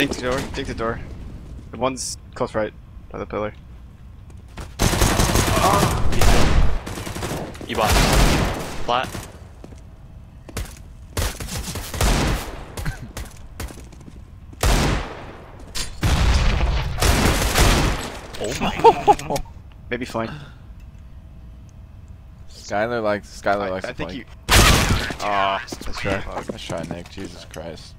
Take the door. Take the door. The one's close right by the pillar. You bought flat. Oh my. Maybe flank. Skylar likes. Skylar likes. I think flank. That's right. Nice try, Nick. Jesus Christ.